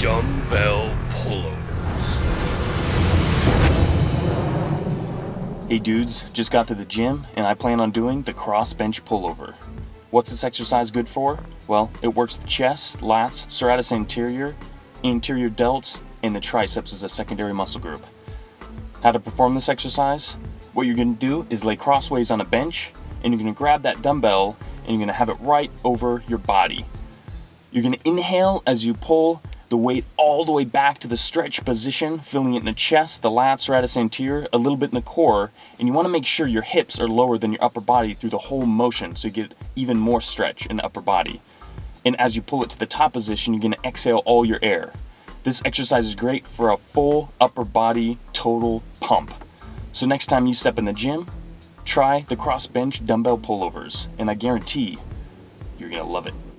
dumbbell pullovers. Hey dudes, just got to the gym and I plan on doing the cross bench pullover. What's this exercise good for? Well, it works the chest, lats, serratus anterior, anterior delts, and the triceps as a secondary muscle group. How to perform this exercise? What you're gonna do is lay crossways on a bench, and you're gonna grab that dumbbell and you're gonna have it right over your body. You're gonna inhale as you pull the weight all the way back to the stretch position, feeling it in the chest, the lats, serratus anterior, a little bit in the core, and you wanna make sure your hips are lower than your upper body through the whole motion so you get even more stretch in the upper body. And as you pull it to the top position, you're gonna exhale all your air. This exercise is great for a full upper body total pump. So next time you step in the gym, try the cross bench dumbbell pullovers, and I guarantee you're gonna love it.